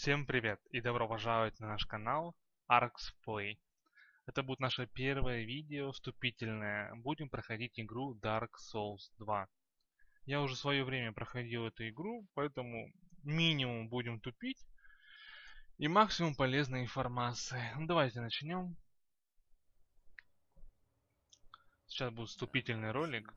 Всем привет и добро пожаловать на наш канал ArxPlay. Это будет наше первое видео вступительное. Будем проходить игру Dark Souls 2. Я уже в свое время проходил эту игру, поэтому минимум будем тупить и максимум полезной информации. Давайте начнем. Сейчас будет вступительный ролик.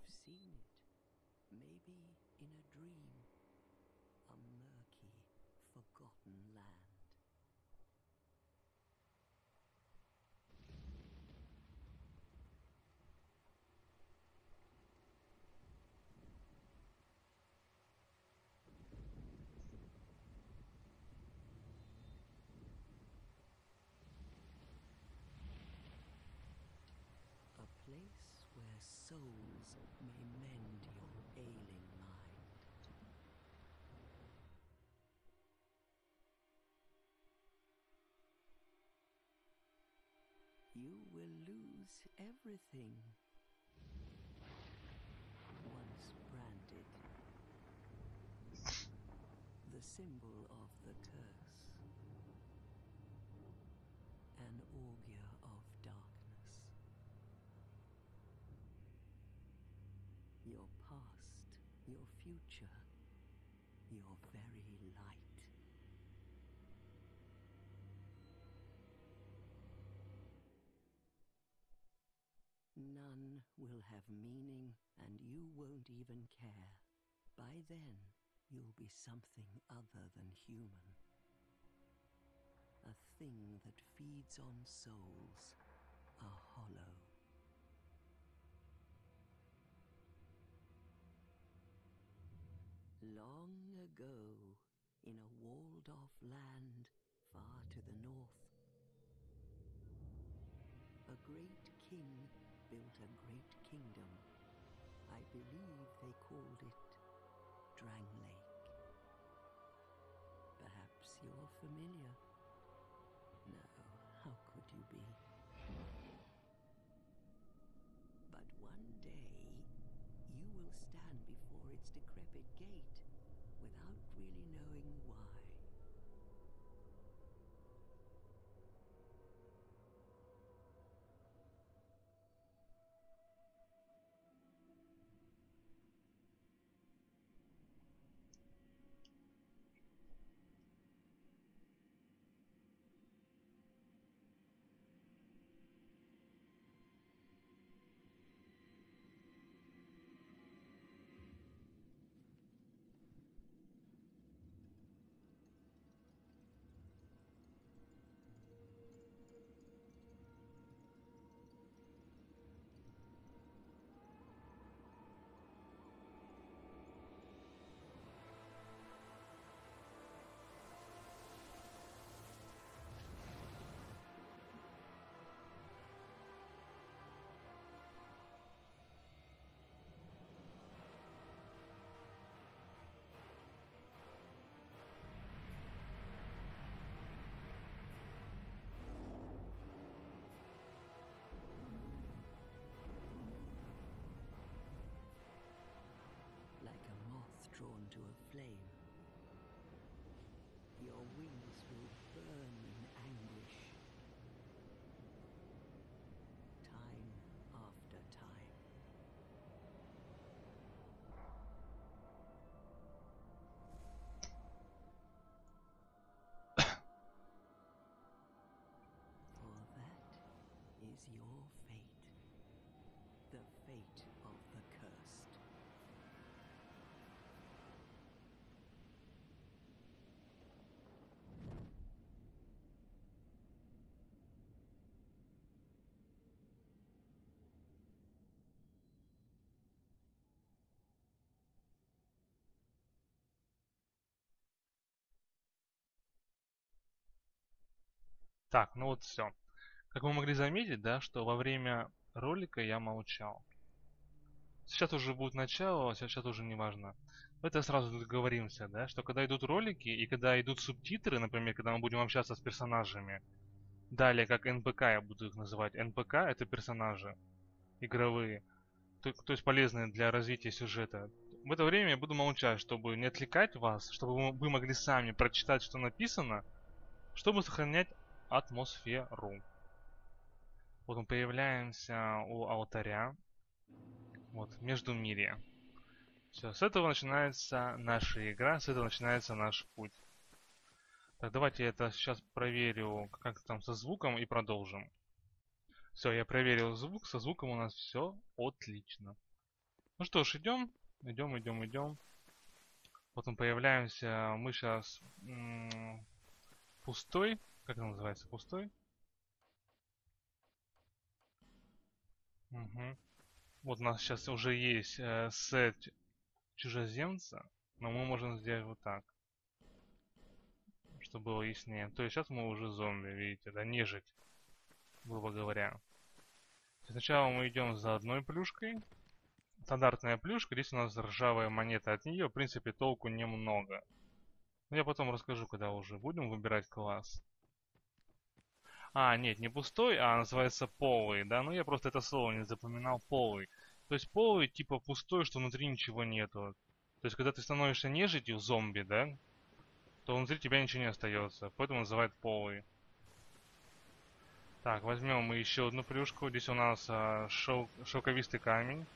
Souls may mend your ailing mind. You will lose everything once branded. The symbol of the curse. An augur of darkness. Your past, your future, your very light. None will have meaning, and you won't even care. By then, you'll be something other than human. A thing that feeds on souls, a hollow. Long ago, in a walled-off land far to the north, a great king built a great kingdom. I believe they called it Drang Lake. Perhaps you're familiar? No, how could you be? But one day, you will stand before its decrepit gate without really knowing why. Drawn to a flame. Your wings will burn in anguish. Time after time. For that is your fate. The fate of the cursed. Так, ну вот все. Как вы могли заметить, да, что во время ролика я молчал. Сейчас уже будет начало, сейчас уже не важно. Это сразу договоримся, да, что когда идут ролики и когда идут субтитры, например, когда мы будем общаться с персонажами, далее как НПК, я буду их называть. НПК — это персонажи игровые, то есть полезные для развития сюжета. В это время я буду молчать, чтобы не отвлекать вас, чтобы вы могли сами прочитать, что написано, чтобы сохранять атмосферу. Вот мы появляемся у алтаря. Вот, междумирье. Все, с этого начинается наша игра, с этого начинается наш путь. Так, давайте я это сейчас проверю, как там со звуком, и продолжим. Все, я проверил звук, со звуком у нас все отлично. Ну что ж, идем. Потом появляемся, мы сейчас пустой, как это называется, пустой. Угу. Вот у нас сейчас уже есть сет чужеземца, но мы можем сделать вот так, чтобы было яснее. То есть сейчас мы уже зомби, видите, это нежить, грубо говоря. Сначала мы идем за одной плюшкой. Стандартная плюшка, здесь у нас ржавая монета, от нее, в принципе, толку немного. Но я потом расскажу, когда уже будем выбирать класс. А, нет, не пустой, а называется полый, да? Ну я просто это слово не запоминал, полый. То есть полый типа пустой, что внутри ничего нету. То есть когда ты становишься нежитью, зомби, да? То внутри тебя ничего не остается, поэтому называют полый. Так, возьмем мы еще одну плюшку. Здесь у нас шелковистый камень.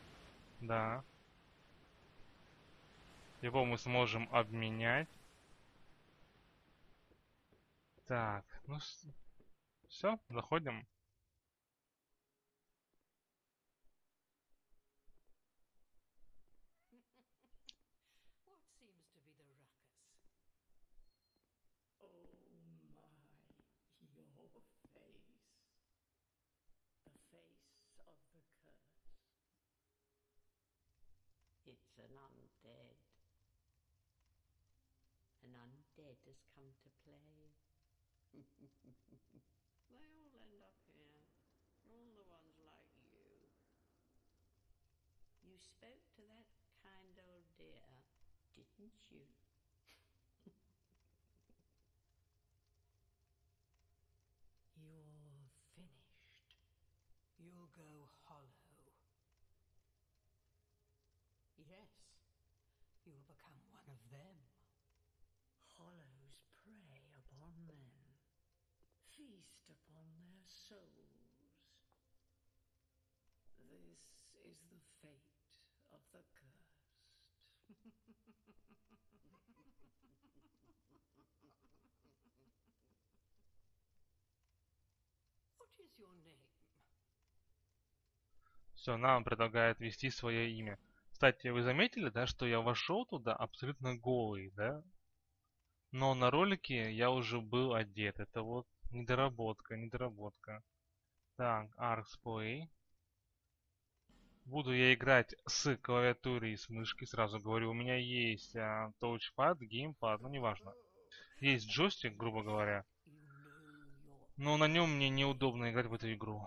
Да. Его мы сможем обменять. Так, ну все, заходим. Undead has come to play. They all end up here. All the ones like you. You spoke to that kind old dear, didn't you? You're finished. You'll go hollow. Yes, you'll become one of them. Hollows prey upon them, feast upon their souls. This is the fate of the cursed. What is your name? Все, нам предлагают ввести свое имя. Кстати, вы заметили, да, что я вошел туда абсолютно голый, да? Но на ролике я уже был одет. Это вот недоработка. Так, ArxPlay. Буду я играть с клавиатуры и с мышки. Сразу говорю, у меня есть touchpad, геймпад, ну неважно. Есть джойстик, грубо говоря. Но на нем мне неудобно играть в эту игру.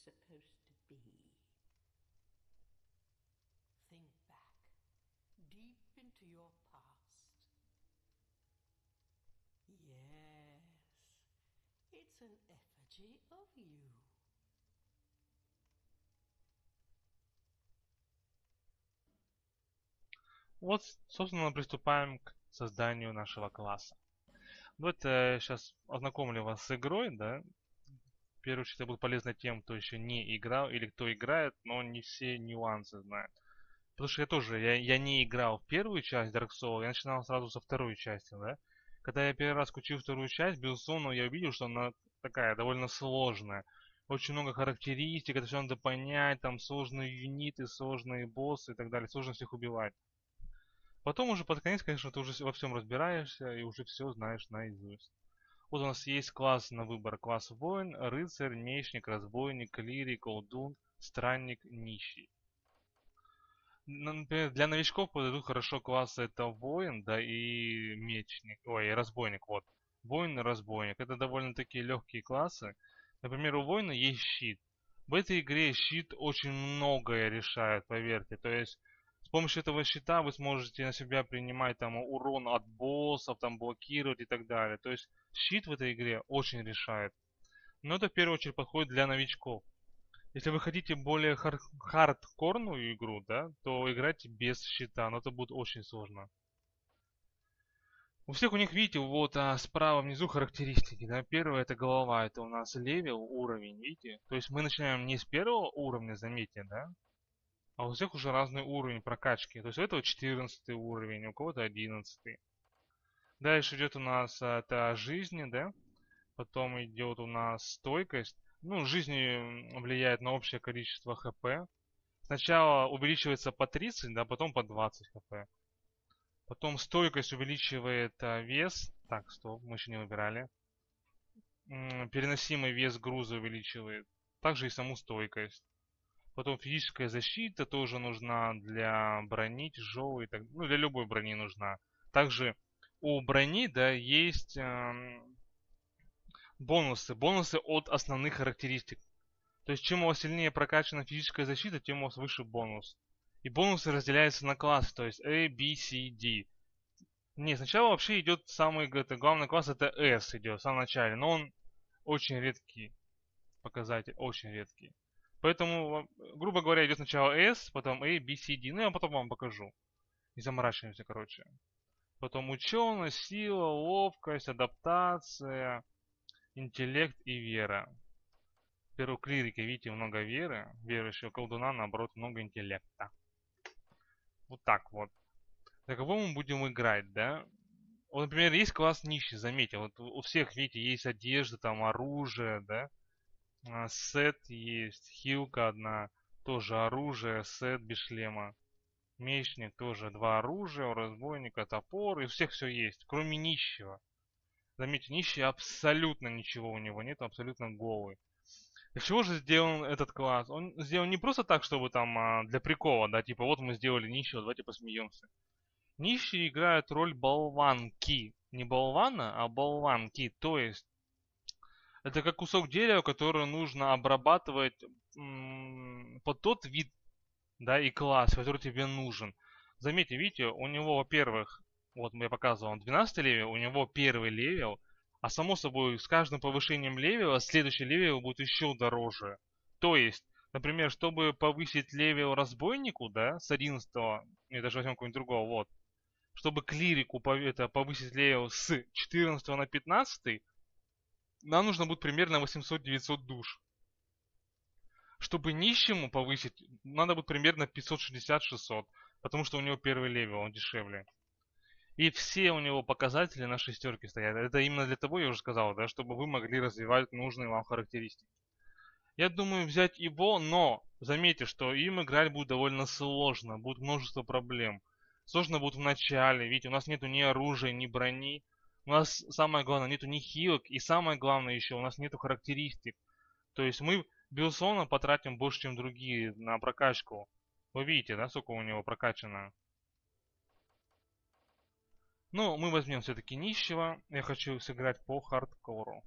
Supposed to be. Think back deep into your past. Yes, it's an effigy of you. Вот, собственно, мы приступаем к созданию нашего класса. Давайте сейчас ознакомлю вас с игрой, да? В первую очередь, это будет полезно тем, кто еще не играл, или кто играет, но не все нюансы знает. Потому что я тоже, я не играл в первую часть Dark Souls, я начинал сразу со второй части, да? Когда я первый раз включил вторую часть, безусловно, я увидел, что она такая, довольно сложная. Очень много характеристик, это все надо понять, там сложные юниты, сложные боссы и так далее, сложно всех убивать. Потом уже под конец, конечно, ты уже во всем разбираешься и уже все знаешь наизусть. Вот у нас есть класс на выбор. Класс воин, рыцарь, мечник, разбойник, клирик, колдун, странник, нищий. Например, для новичков подойдут хорошо классы это воин, да, и мечник, ой, разбойник, вот. Воин и разбойник. Это довольно-таки легкие классы. Например, у воина есть щит. В этой игре щит очень многое решает, поверьте. То есть, с С помощью этого щита вы сможете на себя принимать там урон от боссов, там блокировать и так далее. То есть щит в этой игре очень решает. Но это в первую очередь подходит для новичков. Если вы хотите более хардкорную игру, да, то играйте без щита, но это будет очень сложно. У всех у них, видите, вот справа внизу характеристики. Да? Первое — это голова, это у нас левел, уровень, видите? То есть мы начинаем не с первого уровня, заметьте, да? А у всех уже разный уровень прокачки. То есть у этого 14 уровень, у кого-то 11. Дальше идет у нас это жизни, да? Потом идет у нас стойкость. Ну, жизнь влияет на общее количество хп. Сначала увеличивается по 30, да, потом по 20 хп. Потом стойкость увеличивает вес. Так, стоп, мы еще не выбирали. Переносимый вес груза увеличивает. Также и саму стойкость. Потом физическая защита тоже нужна для брони тяжелой. Ну, для любой брони нужна. Также у брони, да, есть... бонусы. Бонусы от основных характеристик. То есть, чем у вас сильнее прокачана физическая защита, тем у вас выше бонус. И бонусы разделяются на классы, то есть A, B, C, D. Не, сначала вообще идет самый главный класс, это S идет в самом начале, но он очень редкий показатель, очень редкий. Поэтому, грубо говоря, идет сначала S, потом A, B, C, D. Ну, я потом вам покажу. Не заморачиваемся, короче. Потом ученость, сила, ловкость, адаптация... интеллект и вера. Теперь у клирика, видите, много веры. Верующего колдуна, наоборот, много интеллекта. Вот так вот. За кого мы будем играть, да? Вот, например, есть класс нищий, заметьте. Вот у всех, видите, есть одежда, там, оружие, да? Сет есть, хилка одна, тоже оружие, сет без шлема. Мечник тоже два оружия, у разбойника топор, и у всех все есть, кроме нищего. Заметьте, нищий абсолютно ничего у него нет, абсолютно голый. Для чего же сделан этот класс? Он сделан не просто так, чтобы там для прикола, да, типа вот мы сделали нищего, давайте посмеемся. Нищие играют роль болванки. Не болвана, а болванки. То есть это как кусок дерева, который нужно обрабатывать под тот вид, да, и класс, который тебе нужен. Заметьте, видите, у него, во-первых, вот я показывал, он 12 левел, у него первый левел, а само собой с каждым повышением левела следующий левел будет еще дороже. То есть, например, чтобы повысить левел разбойнику, да, с 11, я даже возьмем какого-нибудь другого, вот, чтобы клирику повысить левел с 14 на 15, нам нужно будет примерно 800-900 душ. Чтобы нищему повысить, надо будет примерно 560-600, потому что у него первый левел, он дешевле. И все у него показатели на шестерке стоят. Это именно для того, я уже сказал, да, чтобы вы могли развивать нужные вам характеристики. Я думаю взять его, но заметьте, что им играть будет довольно сложно. Будет множество проблем. Сложно будет в начале, видите, у нас нету ни оружия, ни брони. У нас, самое главное, нету ни хилок. И самое главное еще, у нас нету характеристик. То есть мы, безусловно, потратим больше, чем другие на прокачку. Вы видите, да, сколько у него прокачано. Ну, мы возьмем все-таки нищего. Я хочу сыграть по хардкору.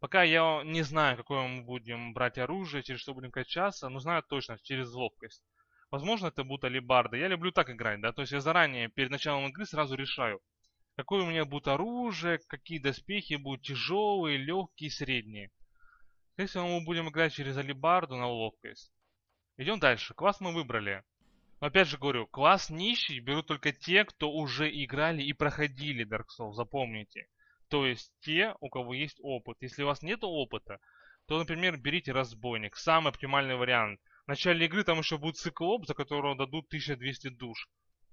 Пока я не знаю, какое мы будем брать оружие, через что будем качаться, но знаю точно, через ловкость. Возможно, это будут алебарды. Я люблю так играть, да, то есть я заранее, перед началом игры, сразу решаю, какое у меня будет оружие, какие доспехи будут тяжелые, легкие, средние. Если мы будем играть через алебарду на ловкость. Идем дальше. Класс мы выбрали. Но опять же говорю, класс нищий берут только те, кто уже играли и проходили Dark Souls, запомните. То есть те, у кого есть опыт. Если у вас нет опыта, то, например, берите разбойник. Самый оптимальный вариант. В начале игры там еще будет циклоп, за которого дадут 1200 душ.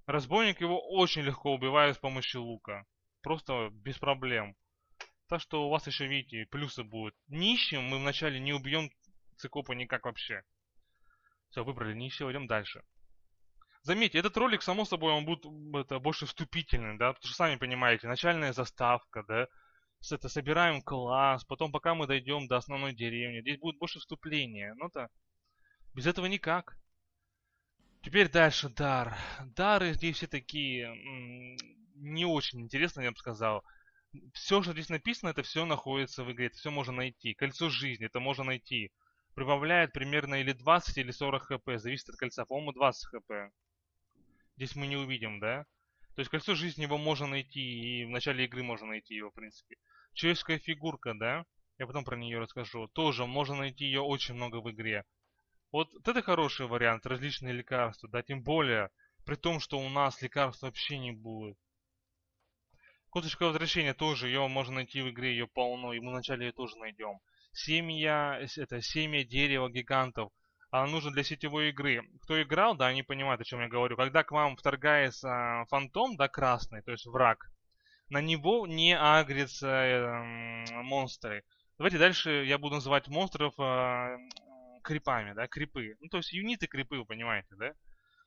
Разбойник его очень легко убивает с помощью лука. Просто без проблем. Так что у вас еще, видите, плюсы будут. Нищим мы вначале не убьем циклопа никак вообще. Все, выбрали нищего, идем дальше. Заметьте, этот ролик, само собой, он будет больше вступительный, да, потому что, сами понимаете, начальная заставка, да, собираем класс, потом пока мы дойдем до основной деревни, здесь будет больше вступления, но-то без этого никак. Теперь дальше дар. Дары здесь все такие не очень интересные, я бы сказал. Все, что здесь написано, это все находится в игре, это все можно найти. Кольцо жизни, это можно найти. Прибавляет примерно или 20, или 40 хп, зависит от кольца, по-моему, 20 хп. здесь мы не увидим, да? То есть кольцо жизни его можно найти, и в начале игры можно найти его, в принципе. Человеческая фигурка, да? Я потом про нее расскажу. Тоже можно найти ее очень много в игре. Вот это хороший вариант, различные лекарства, да? Тем более, при том, что у нас лекарств вообще не будет. Косточка возвращения тоже, ее можно найти в игре, ее полно, и мы вначале ее тоже найдем. Семья, это семя дерева гигантов. Она нужна для сетевой игры. Кто играл, да, они понимают, о чем я говорю. Когда к вам вторгается фантом, да, красный, то есть враг, на него не агрятся монстры. Давайте дальше я буду называть монстров крипами, да, крипы. Ну, то есть юниты крипы, вы понимаете, да?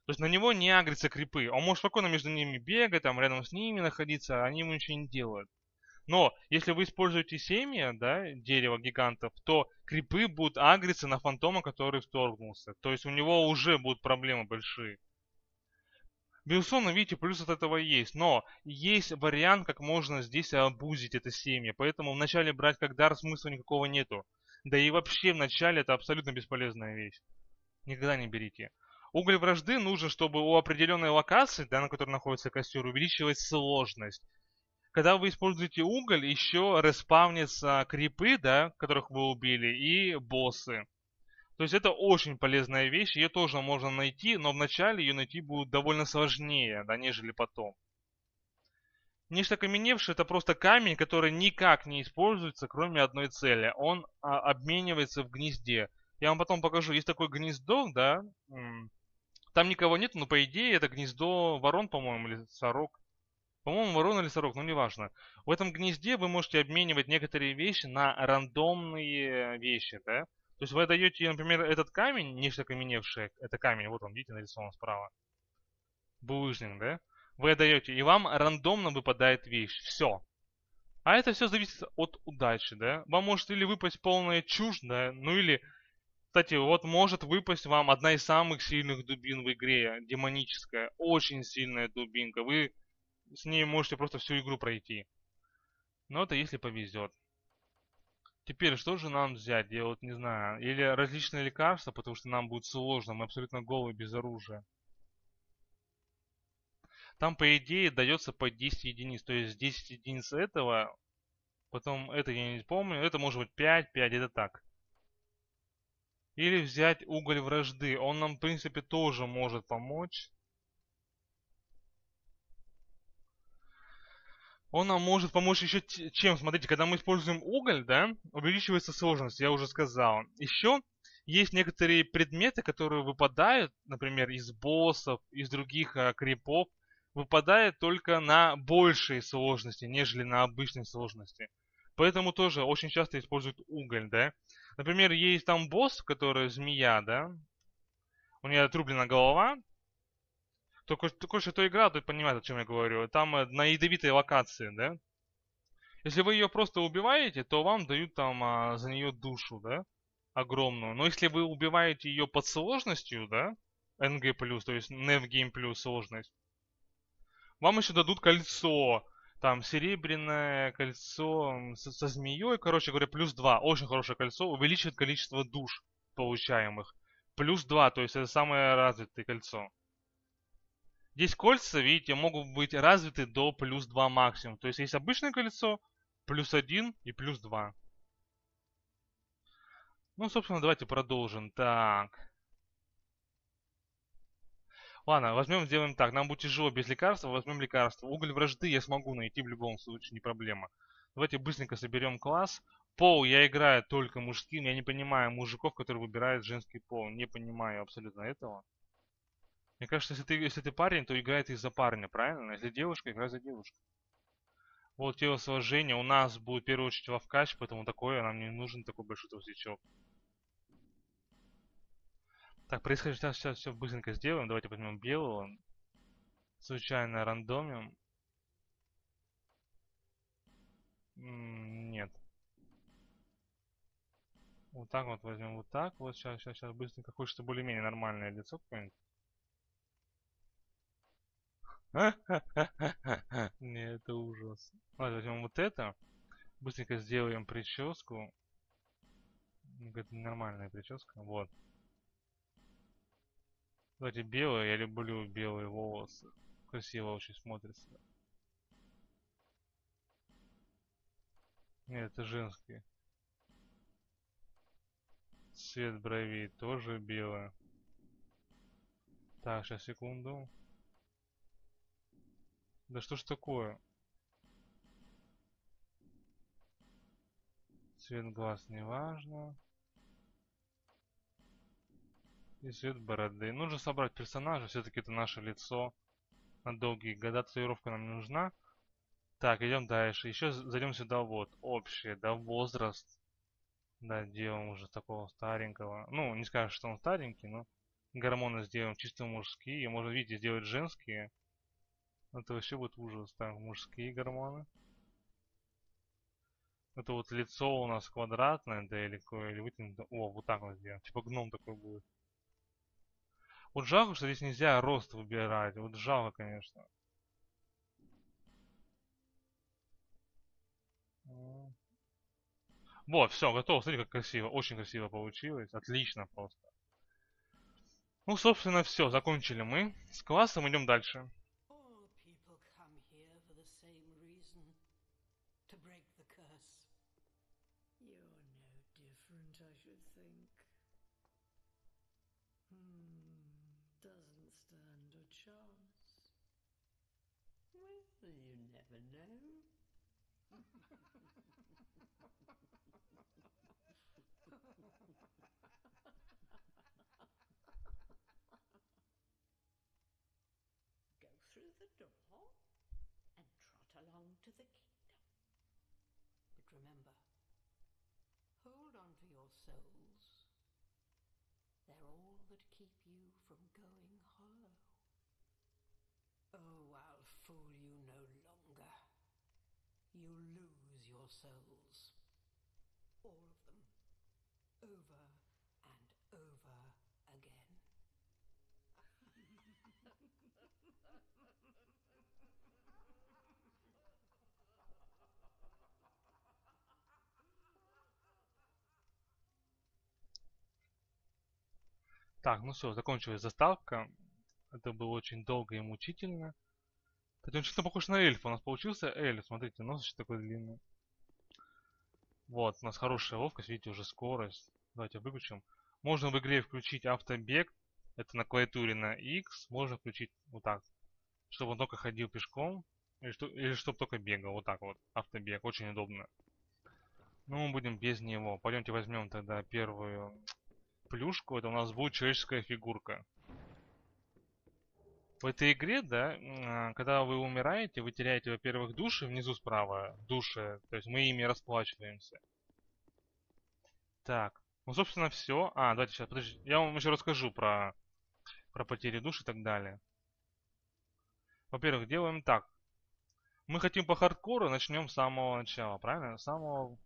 То есть на него не агрятся крипы. Он может спокойно между ними бегать, там рядом с ними находиться, они ему ничего не делают. Но если вы используете семя, да, дерево гигантов, то крипы будут агриться на фантома, который вторгнулся. То есть у него уже будут проблемы большие. Безусловно, видите, плюс от этого есть. Но есть вариант, как можно здесь обузить это семя. Поэтому вначале брать как дар смысла никакого нету. Да и вообще вначале это абсолютно бесполезная вещь. Никогда не берите. Уголь вражды нужен, чтобы у определенной локации, да, на которой находится костер, увеличивать сложность. Когда вы используете уголь, еще респавнятся крипы, да, которых вы убили, и боссы. То есть это очень полезная вещь, ее тоже можно найти, но вначале ее найти будет довольно сложнее, да, нежели потом. Нечто окаменевшее — это просто камень, который никак не используется, кроме одной цели. Он обменивается в гнезде. Я вам потом покажу, есть такое гнездо, да, там никого нет, но по идее это гнездо ворон, по-моему, или сорок. По-моему, ворон или сорок, ну неважно. В этом гнезде вы можете обменивать некоторые вещи на рандомные вещи, да? То есть вы даете, например, этот камень, нечто окаменевшее, это камень, вот он, видите, нарисован справа. Булыжник, да? Вы даете, и вам рандомно выпадает вещь. Все. А это все зависит от удачи, да? Вам может или выпасть полная чушь, да? Ну или, кстати, вот может выпасть вам одна из самых сильных дубин в игре, демоническая, очень сильная дубинка. Вы с ней можете просто всю игру пройти. Но это если повезет. Теперь, что же нам взять? Я вот не знаю. Или различные лекарства, потому что нам будет сложно. Мы абсолютно голые, без оружия. Там, по идее, дается по 10 единиц. То есть 10 единиц этого. Потом это я не помню. Это может быть 5, 5, это так. Или взять уголь вражды. Он нам, в принципе, тоже может помочь. Он нам может помочь еще чем? Смотрите, когда мы используем уголь, да, увеличивается сложность, я уже сказал. Еще есть некоторые предметы, которые выпадают, например, из боссов, из других крипов, выпадают только на большей сложности, нежели на обычной сложности. Поэтому тоже очень часто используют уголь, да. Например, есть там босс, который змея, да, у нее отрублена голова. Только что игра, то понимает, о чем я говорю. Там на ядовитой локации, да? Если вы ее просто убиваете, то вам дают там за нее душу, да? Огромную. Но если вы убиваете ее под сложностью, да? NG+, то есть NavGame+, сложность. Вам еще дадут кольцо. Там серебряное кольцо со змеей, короче говоря, плюс 2. Очень хорошее кольцо. Увеличивает количество душ получаемых. Плюс 2, то есть это самое развитое кольцо. Здесь кольца, видите, могут быть развиты до плюс 2 максимум. То есть есть обычное кольцо, плюс 1 и плюс 2. Ну, собственно, давайте продолжим. Так. Ладно, возьмем, сделаем так. Нам будет тяжело без лекарства, возьмем лекарство. Уголь вражды я смогу найти в любом случае, не проблема. Давайте быстренько соберем класс. Пол я играю только мужским. Я не понимаю мужиков, которые выбирают женский пол. Не понимаю абсолютно этого. Мне кажется, если ты парень, то играет из-за парня, правильно? Если девушка, играй за девушку. Вот телосложение. У нас будет в первую очередь вовкач, поэтому такое, нам не нужен такой большой толстячок. Так, происходит сейчас все быстренько сделаем. Давайте возьмем белого. Случайно рандомим. Нет. Вот так вот возьмем, вот так. Вот сейчас быстренько. Хочется более-менее нормальное лицо какое-нибудь. Не, это ужас. Ладно, возьмем вот это. Быстренько сделаем прическу. Это нормальная прическа. Вот. Кстати, белые, я люблю белые волосы. Красиво очень смотрится. Нет, это женские. Цвет бровей тоже белая. Так, сейчас, секунду. Да что ж такое? Цвет глаз не важно. И цвет бороды. Нужно собрать персонажа, все-таки это наше лицо. На долгие года татуировка нам не нужна. Так, идем дальше. Еще зайдем сюда вот. Общее, да, возраст. Да, делаем уже такого старенького. Ну, не скажешь, что он старенький, но гормоны сделаем чисто мужские. Можно, видите, сделать женские. Это вообще будет ужас. Там мужские гормоны. Это вот лицо у нас квадратное, да, или какое, или вытянутое. О, вот так вот сделаем. Типа гном такой будет. Вот жалко, что здесь нельзя рост выбирать. Вот жалко, конечно. Вот, все, готово. Смотрите, как красиво. Очень красиво получилось. Отлично просто. Ну, собственно, все. Закончили мы. С классом идем дальше. Go through the door and trot along to the kingdom. But remember, hold on to your souls. They're all that keep you from going hollow. Oh, I'll fool you no longer. You'll lose your souls. All of them. Over and over again. Так, ну все, закончилась заставка. Это было очень долго и мучительно. Кстати, он что-то похож на эльфа. У нас получился эльф. Смотрите, нос еще такой длинный. Вот, у нас хорошая ловкость. Видите, уже скорость. Давайте выключим. Можно в игре включить автобег. Это на клавиатуре на X. Можно включить вот так. Чтобы он только ходил пешком. Или чтобы только бегал. Вот так вот. Автобег. Очень удобно. Но мы будем без него. Пойдемте возьмем тогда первую плюшку. Это у нас будет человеческая фигурка. В этой игре, да, когда вы умираете, вы теряете, во-первых, души, внизу справа души, то есть мы ими расплачиваемся. Так, ну, собственно, все. А, давайте сейчас, подождите, я вам еще расскажу про потери душ и так далее. Во-первых, делаем так. Мы хотим по хардкору, начнем с самого начала, правильно? С самого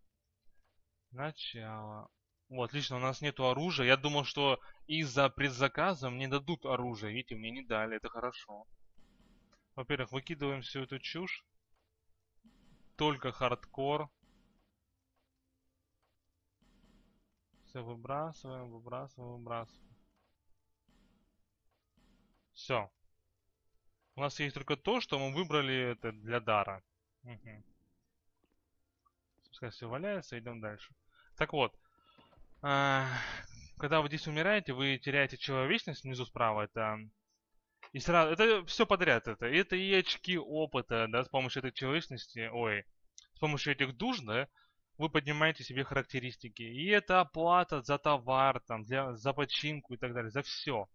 начала. Вот, отлично, у нас нету оружия. Я думал, что из-за предзаказа мне дадут оружие. Видите, мне не дали, это хорошо. Во-первых, выкидываем всю эту чушь. Только хардкор. Все, выбрасываем, выбрасываем, выбрасываем. Все. У нас есть только то, что мы выбрали это для дара. Угу. Пускай все валяется, идем дальше. Так вот. Когда вы здесь умираете, вы теряете человечность внизу справа. Это и сразу, это все подряд. Это и очки опыта, да, с помощью этой человечности, ой, с помощью этих душ, да, вы поднимаете себе характеристики. И это оплата за товар, там, за починку и так далее, за все.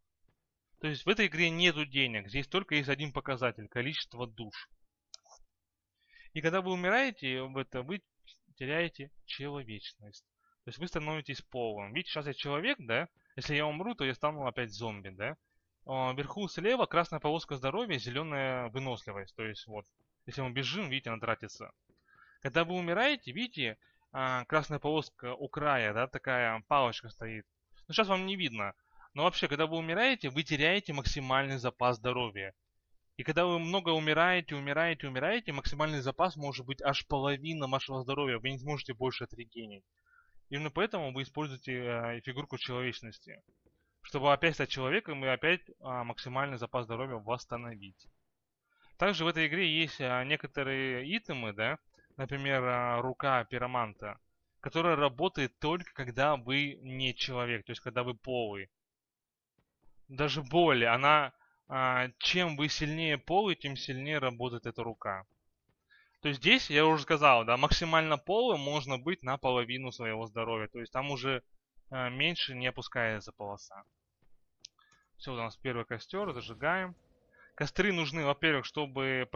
То есть в этой игре нету денег, здесь только есть один показатель, количество душ. И когда вы умираете, вы теряете человечность. То есть вы становитесь полом. Видите, сейчас я человек, да? Если я умру, то я стану опять зомби, да? Вверху слева красная полоска здоровья, зеленая выносливость. То есть вот, если мы бежим, видите, она тратится. Когда вы умираете, видите, красная полоска у края, да, такая палочка стоит. Ну, сейчас вам не видно. Но вообще, когда вы умираете, вы теряете максимальный запас здоровья. И когда вы много умираете, максимальный запас может быть аж половина вашего здоровья. Вы не сможете больше отрегенить. Именно поэтому вы используете фигурку человечности. чтобы опять стать человеком и опять максимальный запас здоровья восстановить. Также в этой игре есть некоторые итемы, да, например, рука пироманта, которая работает только когда вы не человек, то есть когда вы полый. Даже более, она, чем вы сильнее полый, тем сильнее работает эта рука. То есть здесь, я уже сказал, да, максимально полым можно быть на половину своего здоровья. То есть там уже меньше не опускается полоса. Все, у нас первый костер, зажигаем. Костры нужны, во-первых, чтобы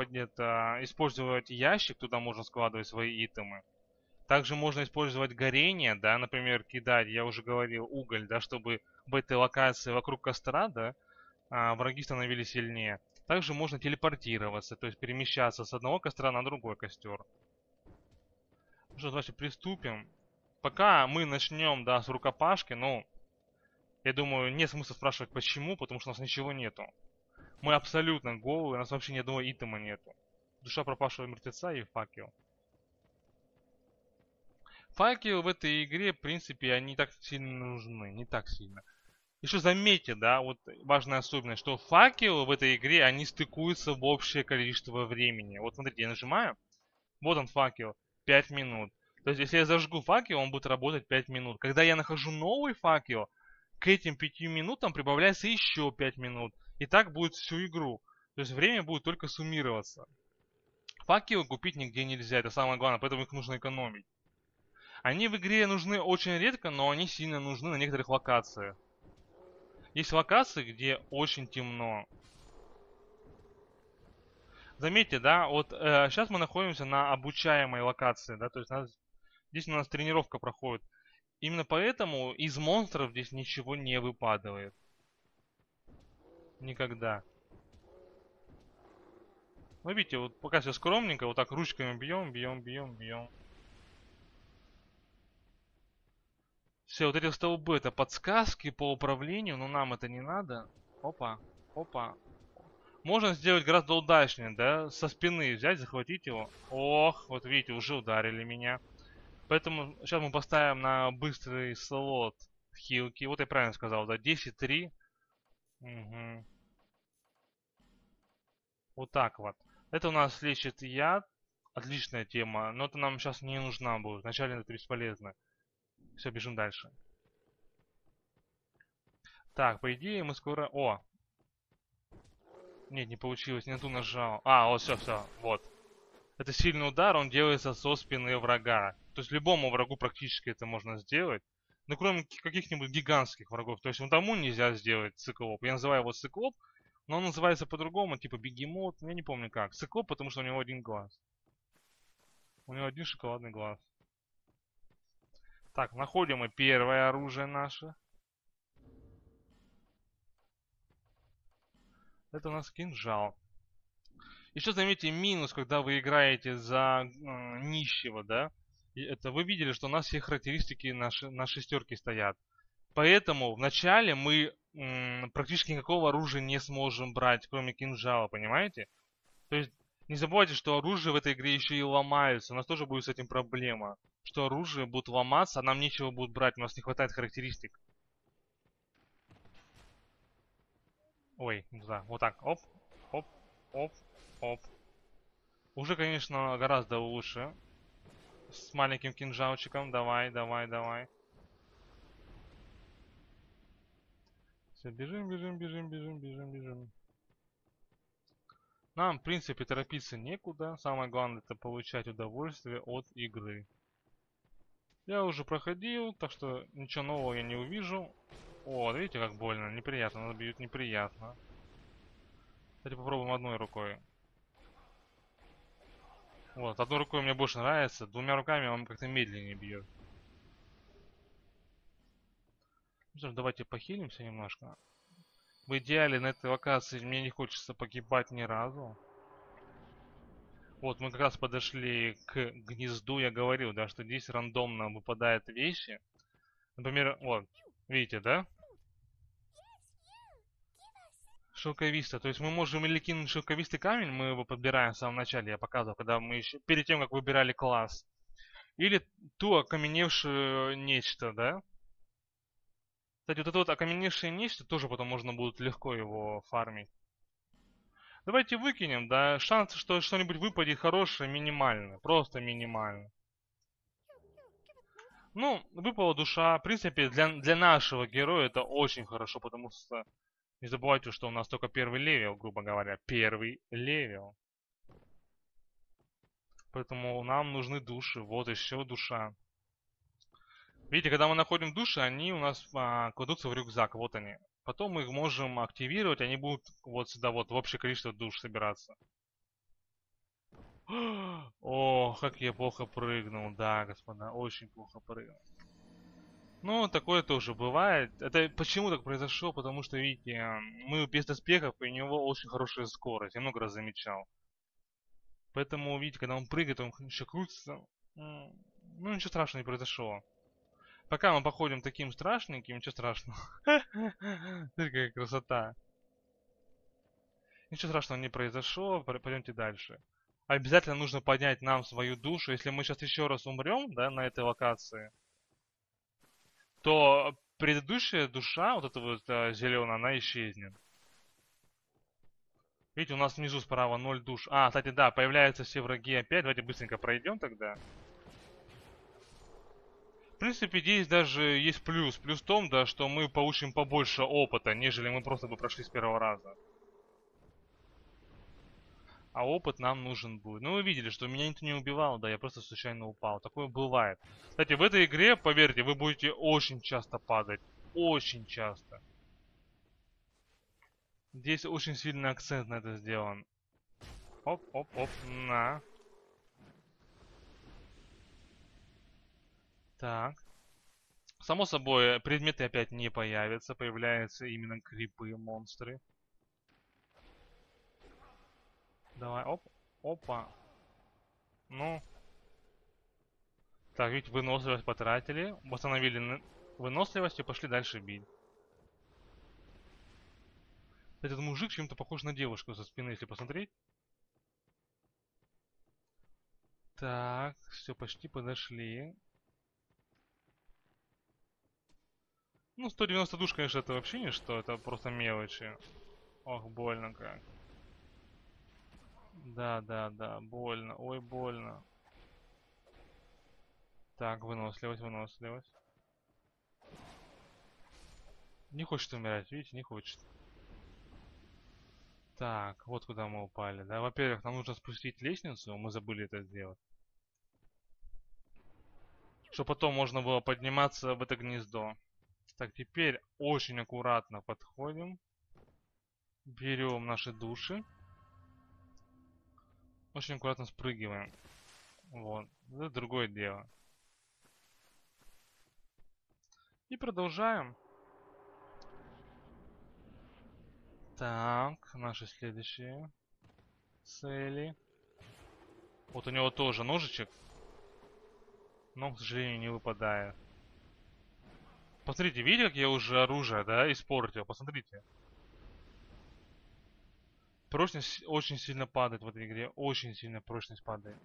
использовать ящик, туда можно складывать свои итемы. Также можно использовать горение, да, например, кидать, я уже говорил, уголь, да, чтобы в этой локации вокруг костра, да, враги становились сильнее. Также можно телепортироваться, то есть перемещаться с одного костра на другой костер. Ну что, значит, приступим. Пока мы начнем, да, с рукопашки, ну, я думаю, нет смысла спрашивать почему, потому что у нас ничего нету. Мы абсолютно голые, у нас вообще ни одного итема нету. Душа пропавшего мертвеца и факел. Факелы в этой игре, в принципе, они не так сильно нужны, не так сильно. Еще заметьте, да, вот важная особенность, что факелы в этой игре, они стыкуются в общее количество времени. Вот смотрите, я нажимаю, вот он факел, 5 минут. То есть, если я зажгу факел, он будет работать 5 минут. Когда я нахожу новый факел, к этим 5 минутам прибавляется еще 5 минут. И так будет всю игру. То есть, время будет только суммироваться. Факелы купить нигде нельзя, это самое главное, поэтому их нужно экономить. Они в игре нужны очень редко, но они сильно нужны на некоторых локациях. Есть локации, где очень темно. Заметьте, да, вот сейчас мы находимся на обучаемой локации, да, то есть здесь у нас тренировка проходит. Именно поэтому из монстров здесь ничего не выпадает. Никогда. Ну, видите, вот пока все скромненько, вот так ручками бьем. Все, вот эти столбы, это подсказки по управлению, но нам это не надо. Опа, опа. Можно сделать гораздо удачнее, да? Со спины взять, захватить его. Ох, вот видите, уже ударили меня. Поэтому сейчас мы поставим на быстрый слот хилки. Вот я правильно сказал, да? 10-3. Угу. Вот так вот. Это у нас лечит яд. Отличная тема, но это нам сейчас не нужна будет. Вначале это бесполезно. Все, бежим дальше. Так, по идее мы скоро... О! Нет, не получилось, не ту нажал. А, вот, все. Вот. Это сильный удар, он делается со спины врага. То есть любому врагу практически это можно сделать. Ну, кроме каких-нибудь гигантских врагов. То есть вот тому нельзя сделать циклоп. Я называю его циклоп, но он называется по-другому, типа бегемот. Я не помню как. Циклоп, потому что у него один глаз. У него один шоколадный глаз. Так, находим мы первое оружие наше. Это у нас кинжал. Еще заметьте минус, когда вы играете за нищего, да? Это вы видели, что у нас все характеристики на шестерке стоят. Поэтому вначале мы практически никакого оружия не сможем брать, кроме кинжала, понимаете? То есть не забывайте, что оружие в этой игре еще и ломаются. У нас тоже будет с этим проблема. Что оружие будет ломаться, а нам нечего будет брать, у нас не хватает характеристик. Ой, да, вот так, оп, оп, оп, оп. Уже, конечно, гораздо лучше. С маленьким кинжалчиком, давай. Все, бежим. Нам, в принципе, торопиться некуда. Самое главное, это получать удовольствие от игры. Я уже проходил, так что ничего нового я не увижу. О, видите, как больно, неприятно, нас бьют неприятно. Давайте попробуем одной рукой. Вот, одной рукой мне больше нравится, двумя руками он как-то медленнее бьет. Давайте похилимся немножко. В идеале на этой локации мне не хочется погибать ни разу. Вот, мы как раз подошли к гнезду, я говорил, да, что здесь рандомно выпадают вещи. Например, вот, видите, да? Шелковиста, то есть мы можем или кинуть шелковистый камень, мы его подбираем в самом начале, я показывал, когда мы еще, перед тем, как выбирали класс. Или ту окаменевшую нечто, да? Кстати, вот это вот окаменевшее нечто тоже потом можно будет легко его фармить. Давайте выкинем, да, шанс, что что-нибудь выпадет хорошее, минимально, просто минимально. Ну, выпала душа, в принципе, для нашего героя это очень хорошо, потому что не забывайте, что у нас только первый левел, грубо говоря, первый левел. Поэтому нам нужны души, вот еще душа. Видите, когда мы находим души, они у нас кладутся в рюкзак, вот они. Потом мы их можем активировать, они будут вот сюда вот в общее количество душ собираться. О, как я плохо прыгнул, да, господа, очень плохо прыгнул. Ну, такое тоже бывает. Это почему так произошло? Потому что, видите, мы без доспехов, и у него очень хорошая скорость, я много раз замечал. Поэтому, видите, когда он прыгает, он еще крутится. Ну, ничего страшного не произошло. Пока мы походим таким страшненьким, ничего страшного. Какая красота. Ничего страшного не произошло, пойдемте дальше. Обязательно нужно поднять нам свою душу. Если мы сейчас еще раз умрем, да, на этой локации, то предыдущая душа, вот эта вот зеленая, она исчезнет. Видите, у нас внизу справа 0 душ. А, кстати, да, появляются все враги опять. Давайте быстренько пройдем тогда. В принципе, здесь даже есть плюс. Плюс в том, да, что мы получим побольше опыта, нежели мы просто бы прошли с первого раза. А опыт нам нужен будет. Ну, вы видели, что меня никто не убивал, да, я просто случайно упал. Такое бывает. Кстати, в этой игре, поверьте, вы будете очень часто падать. Очень часто. Здесь очень сильный акцент на это сделан. Оп-оп-оп, на. Так. Само собой, предметы опять не появятся. Появляются именно крипы, монстры. Давай, оп. Опа. Ну. Так, ведь выносливость потратили. Восстановили выносливость и пошли дальше бить. Этот мужик чем-то похож на девушку со спины, если посмотреть. Так, все, почти подошли. Ну, 190 душ, конечно, это вообще ничто, это просто мелочи. Ох, больно как. Да, больно, ой, больно. Так, выносливость. Не хочет умирать, видите, не хочет. Так, вот куда мы упали, да. Во-первых, нам нужно спустить лестницу, мы забыли это сделать. Чтобы потом можно было подниматься в это гнездо. Так, теперь очень аккуратно подходим. Берем наши души. Очень аккуратно спрыгиваем. Вот. Это другое дело. И продолжаем. Так, наши следующие цели. Вот у него тоже ножичек. Но, к сожалению, не выпадает. Посмотрите, видите, как я уже оружие, да, испортил? Посмотрите. Прочность очень сильно падает в этой игре. Очень сильно прочность падает.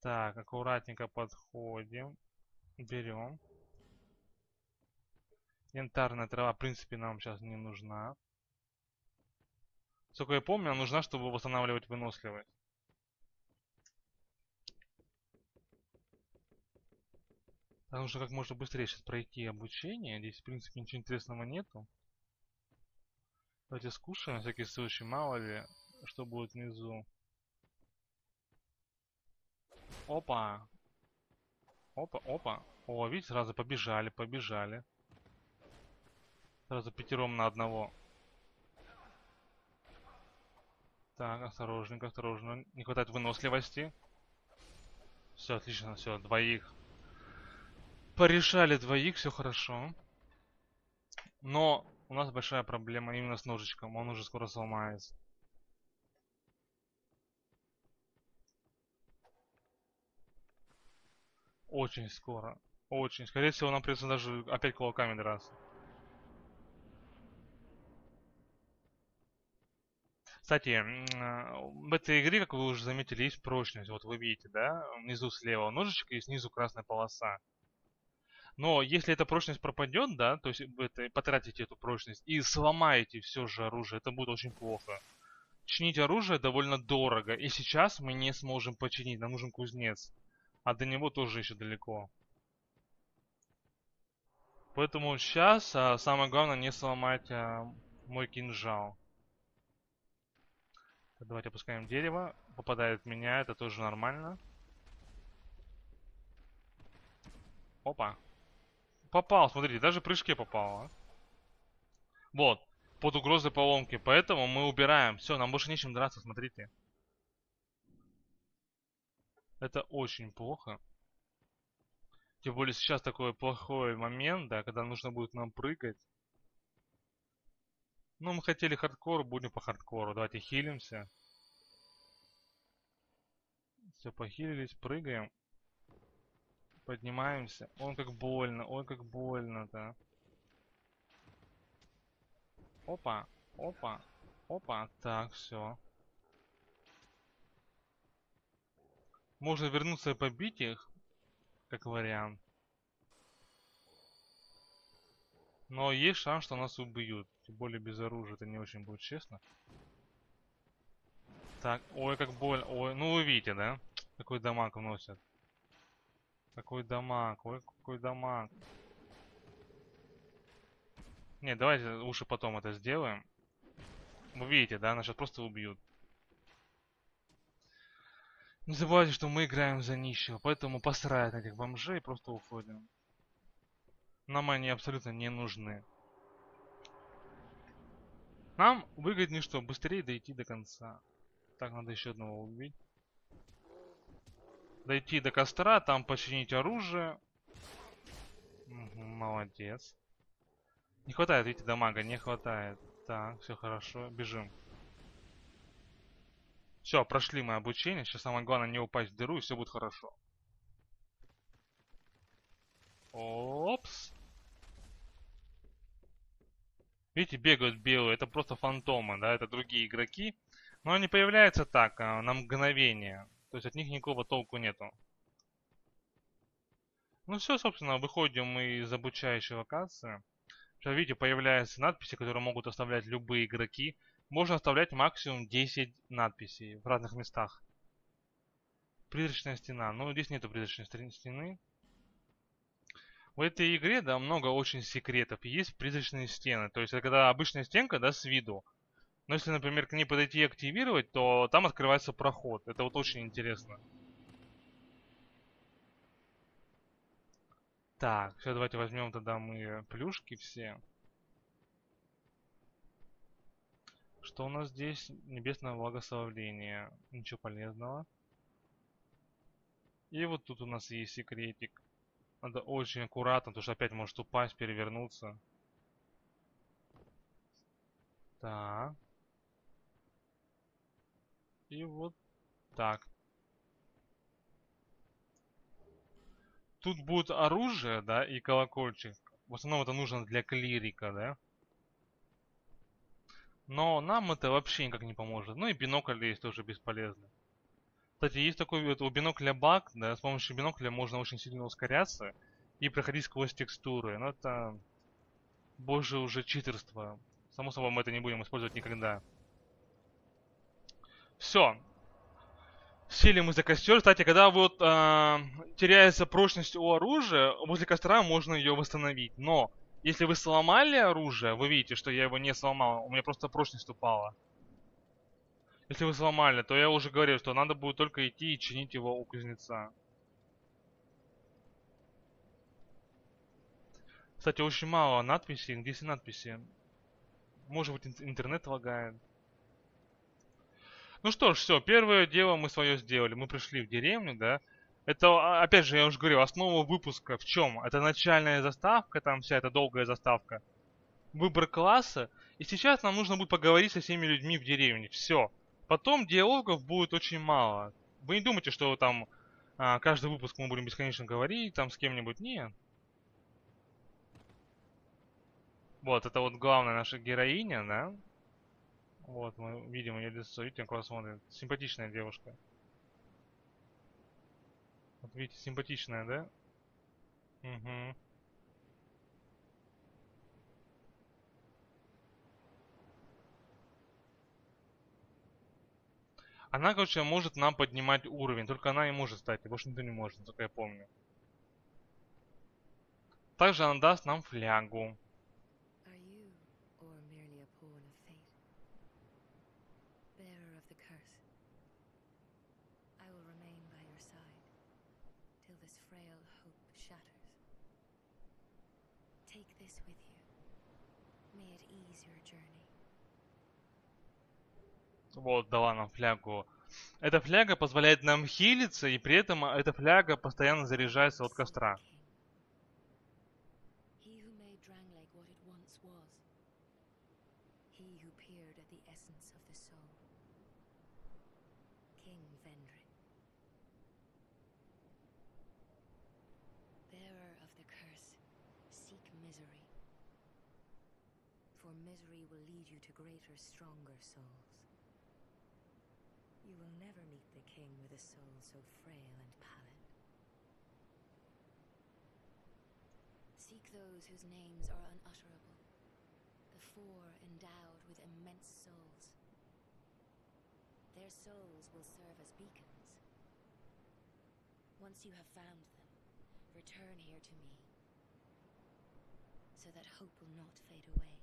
Так, аккуратненько подходим. Берем. Янтарная трава, в принципе, нам сейчас не нужна. Сколько я помню, она нужна, чтобы восстанавливать выносливость. Нужно как можно быстрее сейчас пройти обучение. Здесь, в принципе, ничего интересного нету. Давайте скушаем, на всякий случай, мало ли, что будет внизу. Опа! Опа! О, видите, сразу побежали. Сразу 5 на одного. Так, осторожненько. Не хватает выносливости. Все, отлично, все, двоих. Порешали двоих, все хорошо. Но у нас большая проблема именно с ножичком. Он уже скоро сломается. Очень скоро. Очень. Скорее всего, нам придется даже опять кулаками драться. Кстати, в этой игре, как вы уже заметили, есть прочность. Вот вы видите, да? Внизу слева ножичек и снизу красная полоса. Но если эта прочность пропадет, да, то есть вы потратите эту прочность и сломаете все же оружие, это будет очень плохо. Чинить оружие довольно дорого, и сейчас мы не сможем починить, нам нужен кузнец. А до него тоже еще далеко. Поэтому сейчас самое главное не сломать мой кинжал. Так, давайте опускаем дерево. Попадает в меня, это тоже нормально. Опа. Попал, смотрите, даже в прыжке попало. Вот, под угрозой поломки. Поэтому мы убираем. Все, нам больше нечем драться, смотрите. Это очень плохо. Тем более сейчас такой плохой момент, да, когда нужно будет нам прыгать. Ну, мы хотели хардкор, будем по хардкору. Давайте хилимся. Все, похилились, прыгаем. Поднимаемся. Ой, как больно-то. Опа, опа, опа. Так, все. Можно вернуться и побить их, как вариант. Но есть шанс, что нас убьют. Тем более без оружия, это не очень будет честно. Так, ой, как больно. Ой, ну вы видите, да? Какой дамаг вносят. Какой дамаг, ой, какой дамаг. Не, давайте лучше потом это сделаем. Вы видите, да, нас сейчас просто убьют. Не забывайте, что мы играем за нищего, поэтому посрать на этих бомжей и просто уходим. Нам они абсолютно не нужны. Нам выгоднее что? Быстрее дойти до конца. Так, надо еще одного убить. Дойти до костра, там починить оружие. Молодец. Не хватает, видите, дамага, не хватает. Так, все хорошо, бежим. Все, прошли мы обучение. Сейчас самое главное не упасть в дыру, и все будет хорошо. Опс. Видите, бегают белые. Это просто фантомы, да, это другие игроки. Но они появляются так, на мгновение. То есть от них никакого толку нету. Ну все, собственно, выходим мы из обучающей локации. Сейчас, видите, появляются надписи, которые могут оставлять любые игроки. Можно оставлять максимум 10 надписей в разных местах. Призрачная стена. Ну, здесь нету призрачной стены. В этой игре, да, много очень секретов. Есть призрачные стены. То есть это когда обычная стенка, да, с виду. Но если, например, к ней подойти и активировать, то там открывается проход. Это вот очень интересно. Так, все, давайте возьмем тогда мы плюшки все. Что у нас здесь? Небесное благословление. Ничего полезного. И вот тут у нас есть секретик. Надо очень аккуратно, потому что опять может упасть, перевернуться. Так. И вот так. Тут будет оружие, да, и колокольчик. В основном это нужно для клирика, да. Но нам это вообще никак не поможет. Ну и бинокль здесь тоже бесполезно. Кстати, есть такой вот у бинокля баг, да, с помощью бинокля можно очень сильно ускоряться и проходить сквозь текстуры. Но это, боже, уже читерство. Само собой, мы это не будем использовать никогда. Все. Сели мы за костер. Кстати, когда вот теряется прочность у оружия, возле костра можно ее восстановить. Но если вы сломали оружие, вы видите, что я его не сломал. У меня просто прочность упала. Если вы сломали, то я уже говорил, что надо будет только идти и чинить его у кузнеца. Кстати, очень мало надписей. Где все надписи? Может быть, интернет лагает. Ну что ж, все, первое дело мы свое сделали. Мы пришли в деревню, да. Это, опять же, я уже говорил, основа выпуска в чем? Это начальная заставка, там вся эта долгая заставка. Выбор класса. И сейчас нам нужно будет поговорить со всеми людьми в деревне. Все. Потом диалогов будет очень мало. Вы не думайте, что там каждый выпуск мы будем бесконечно говорить, там с кем-нибудь. Нет. Вот, это вот главная наша героиня, да? Вот, мы видим ее лицо, видите, как она смотрит. Симпатичная девушка. Вот видите, симпатичная, да? Угу. Она, короче, может нам поднимать уровень. Только она и может стать. Больше никто не может, только я помню. Также она даст нам флягу. Вот, дала нам флягу. Эта фляга позволяет нам хилиться, и при этом эта фляга постоянно заряжается от костра. You will never meet the king with a soul so frail and pallid. Seek those whose names are unutterable, the four endowed with immense souls. Their souls will serve as beacons. Once you have found them, return here to me, so that hope will not fade away.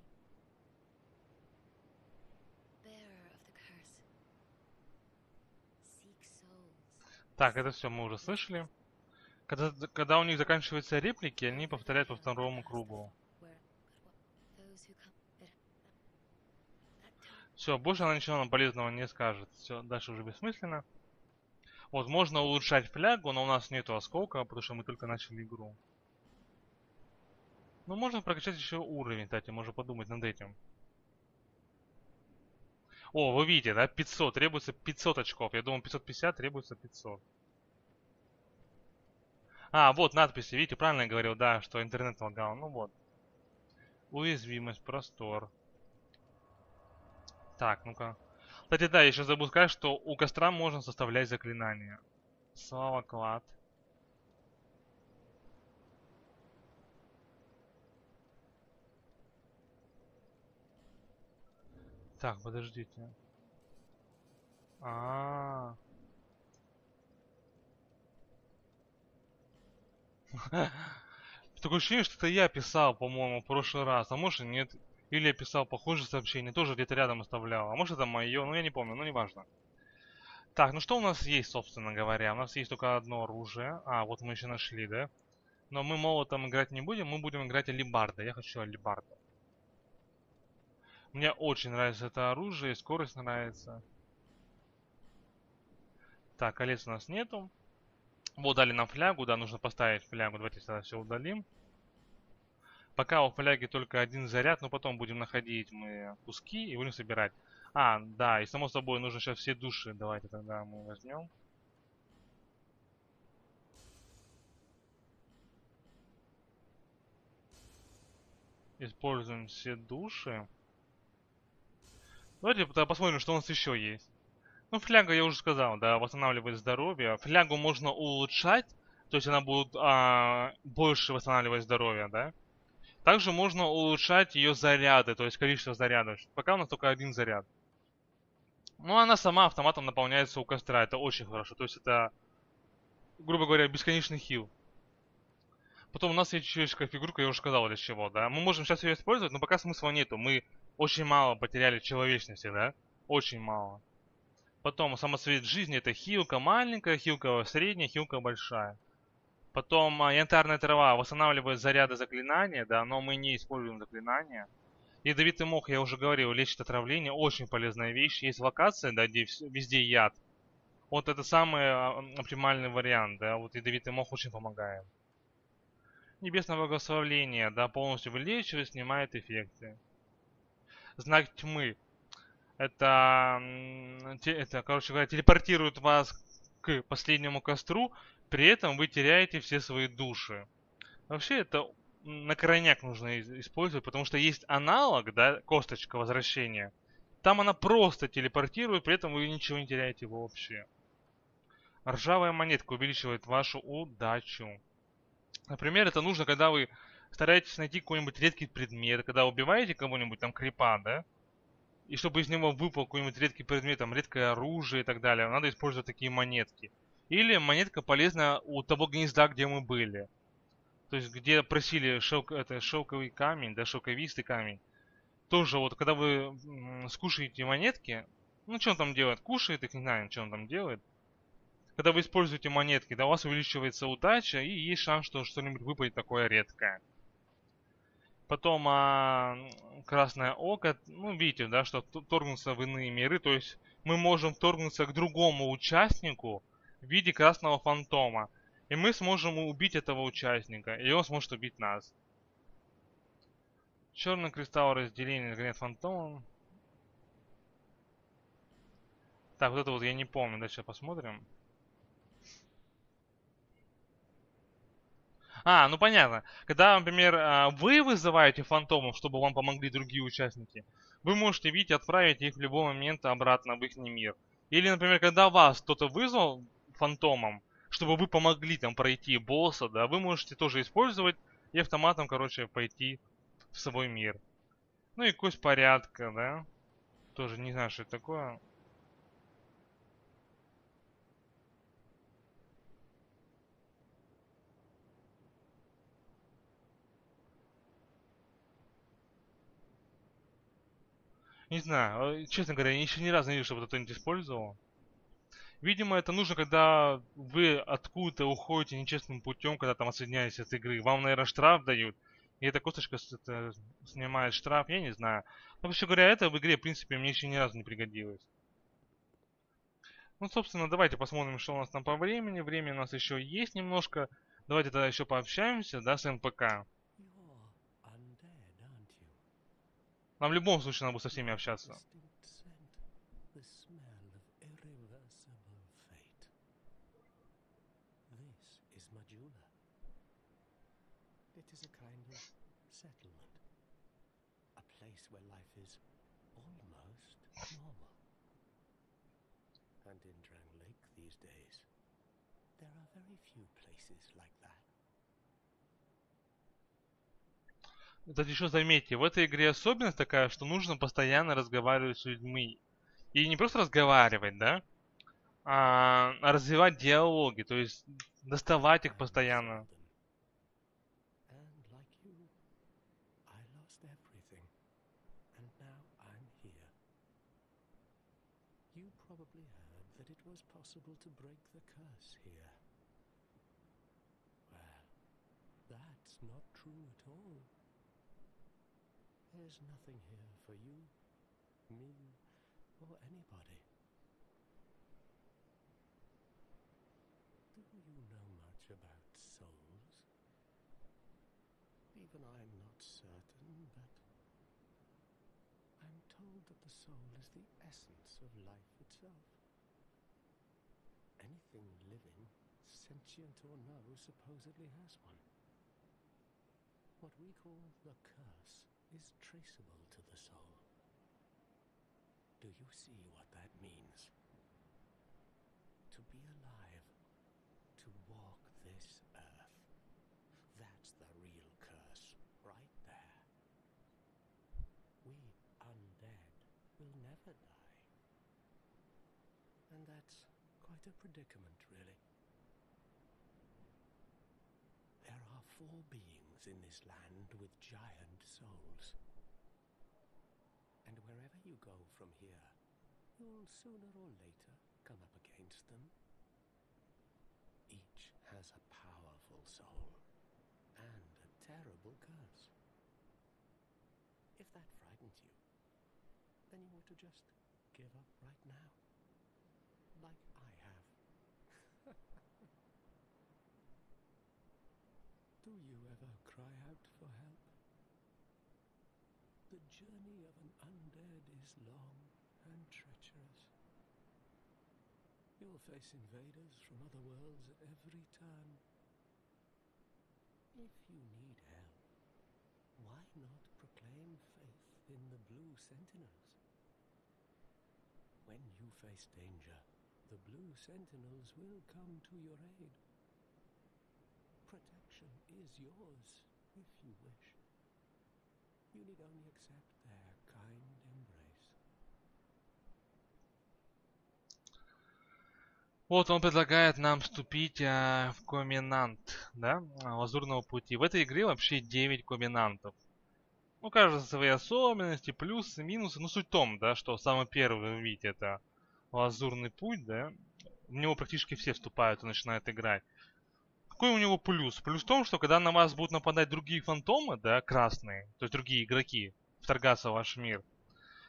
Bearer of the curse. Так, это все мы уже слышали. Когда у них заканчиваются реплики, они повторяют по второму кругу. Все, больше она ничего нам полезного не скажет. Все, дальше уже бессмысленно. Вот, можно улучшать флягу, но у нас нету осколка, потому что мы только начали игру. Ну, можно прокачать еще уровень, кстати, можно подумать над этим. О, вы видите, да, 500, требуется 500 очков. Я думаю, 550, требуется 500. А, вот надписи, видите, правильно я говорил, да, что интернет лагал. Ну вот. Уязвимость, простор. Так, ну-ка. Кстати, да, я еще забыл сказать, что у костра можно составлять заклинания. Слава, клад. Так, подождите. Такое ощущение, что это я писал, по-моему, в прошлый раз. А может и нет. Или я писал похожее сообщение, тоже где-то рядом оставлял. А может это мое, ну я не помню, ну не важно. Так, ну что у нас есть, собственно говоря? У нас есть только одно оружие. А, вот мы еще нашли, да? Но мы молотом играть не будем, мы будем играть алебардой. Я хочу алебарду. Мне очень нравится это оружие, и скорость нравится. Так, колец у нас нету. Вот, дали нам флягу, да, нужно поставить флягу. Давайте сюда все удалим. Пока у фляги только один заряд, но потом будем находить мы куски и будем собирать. А, да, и само собой нужно сейчас все души. Давайте тогда мы возьмем. Используем все души. Давайте посмотрим, что у нас еще есть. Ну, фляга, я уже сказал, да, восстанавливает здоровье. Флягу можно улучшать, то есть она будет больше восстанавливать здоровье, да. Также можно улучшать ее заряды, то есть количество зарядов. Пока у нас только один заряд. Ну, она сама автоматом наполняется у костра, это очень хорошо. То есть это, грубо говоря, бесконечный хил. Потом у нас есть еще фигурка, я уже сказал, для чего, да. Мы можем сейчас ее использовать, но пока смысла нету, мы... Очень мало потеряли человечности, да? Очень мало. Потом самоцвет жизни — это хилка маленькая, хилка средняя, хилка большая. Потом янтарная трава восстанавливает заряды заклинания, да, но мы не используем заклинания. Ядовитый мох, я уже говорил, лечит отравление, очень полезная вещь. Есть локация, да, где везде яд. Вот это самый оптимальный вариант, да, вот ядовитый мох очень помогает. Небесное благословление, да, полностью вылечивает, снимает эффекты. Знак тьмы. Это, короче говоря, телепортирует вас к последнему костру, при этом вы теряете все свои души. Вообще это на крайняк нужно использовать, потому что есть аналог, да, косточка возвращения. Там она просто телепортирует, при этом вы ничего не теряете вообще. Ржавая монетка увеличивает вашу удачу. Например, это нужно, когда вы... Старайтесь найти какой-нибудь редкий предмет, когда убиваете кого-нибудь, там крипа, да? И чтобы из него выпал какой-нибудь редкий предмет, там, редкое оружие и так далее, надо использовать такие монетки. Или монетка полезна у того гнезда, где мы были. То есть, где просили шелковый камень, да, шелковистый камень. Тоже вот, когда вы скушаете монетки, ну, что он там делает? Кушает их, не знаю, что он там делает. Когда вы используете монетки, да, у вас увеличивается удача, и есть шанс, что что-нибудь выпадет такое редкое. Потом красное око, ну, видите, да, что вторгнуться в иные миры, то есть мы можем вторгнуться к другому участнику в виде красного фантома. И мы сможем убить этого участника, и он сможет убить нас. Черный кристалл разделения гранит фантомом. Так, вот это вот я не помню, да, сейчас посмотрим. А, ну понятно. Когда, например, вы вызываете фантомов, чтобы вам помогли другие участники, вы можете, видите, отправить их в любой момент обратно в их мир. Или, например, когда вас кто-то вызвал фантомом, чтобы вы помогли там пройти босса, да, вы можете тоже использовать и автоматом, короче, пойти в свой мир. Ну и кость порядка, да. Тоже не знаю, что это такое. Не знаю, честно говоря, я еще ни разу не видел, чтобы кто-нибудь использовал. Видимо, это нужно, когда вы откуда-то уходите нечестным путем, когда там отсоединяетесь от игры. Вам, наверное, штраф дают, и эта косточка снимает штраф, я не знаю. Но, вообще говоря, это в игре, в принципе, мне еще ни разу не пригодилось. Ну, собственно, давайте посмотрим, что у нас там по времени. Время у нас еще есть немножко. Давайте тогда еще пообщаемся, да, с НПК. Нам в любом случае надо будет со всеми общаться. Кстати, еще заметьте, в этой игре особенность такая, что нужно постоянно разговаривать с людьми. И не просто разговаривать, да, а развивать диалоги, то есть доставать их постоянно. There's nothing here for you, me, or anybody. Do you know much about souls? Even I'm not certain, but I'm told that the soul is the essence of life itself. Anything living, sentient or no, supposedly has one. What we call the curse is traceable to the soul. Do you see what that means? To be alive, to walk this earth, that's the real curse right there. We undead will never die. And that's quite a predicament, really. There are four beings in this land with giant souls. And wherever you go from here, you'll sooner or later come up against them. Each has a powerful soul and a terrible curse. If that frightened you, then you ought to just give up right now, like I have. Do you ever cry out for help? The journey of an undead is long and treacherous. You'll face invaders from other worlds at every turn. If you need help, why not proclaim faith in the Blue Sentinels? When you face danger, the Blue Sentinels will come to your aid. Protection is yours, if you wish. You need only accept their kind embrace. Вот он предлагает нам вступить в комменант, да, Лазурного Пути. В этой игре вообще 9 комменантов. Ну, кажется, свои особенности, плюсы, минусы. Ну, суть в том, да, что самый первый, вы видите, это Лазурный Путь, да. В него практически все вступают и начинают играть. Какой у него плюс? Плюс в том, что когда на вас будут нападать другие фантомы, да, красные, то есть другие игроки, вторгаться в ваш мир,